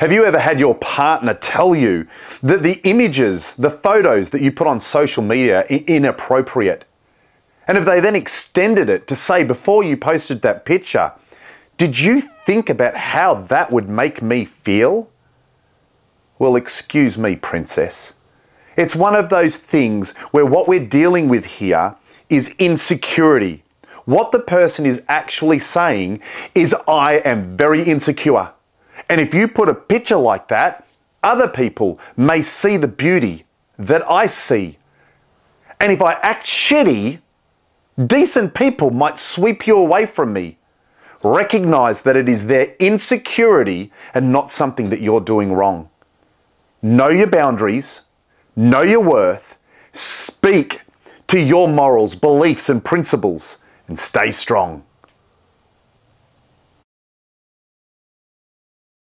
Have you ever had your partner tell you that the images, the photos that you put on social media are inappropriate? And if they then extended it to say, before you posted that picture, did you think about how that would make me feel? Well, excuse me, princess. It's one of those things where what we're dealing with here is insecurity. What the person is actually saying is, I am very insecure. And if you put a picture like that, other people may see the beauty that I see. And if I act shitty, decent people might sweep you away from me. Recognize that it is their insecurity and not something that you're doing wrong. Know your boundaries, know your worth, speak to your morals, beliefs, and principles, and stay strong.